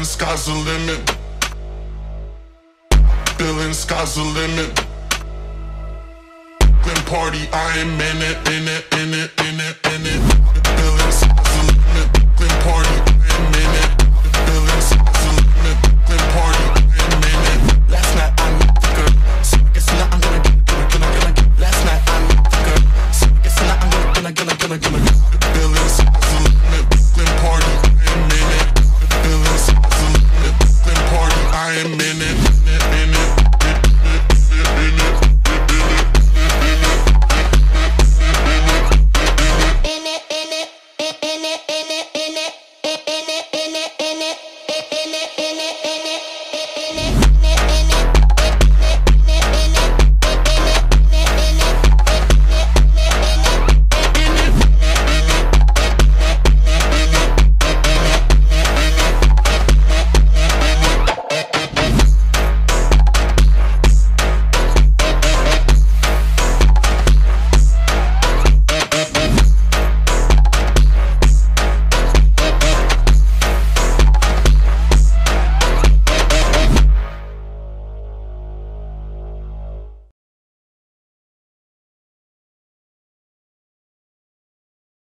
Feeling sky's the limit. Feeling sky's the limit. Then party, I am in it, in it, in it, in it, in it. Feeling sky's the limit. Then party, I am in it. Feeling sky's the limit. Then party, I am in it. Last night I met the girl, so I guess now I'm gonna get it, gonna get it. Last night I met the girl, so I guess now I'm gonna get it, gonna get it. Feeling sky's the limit. Then party.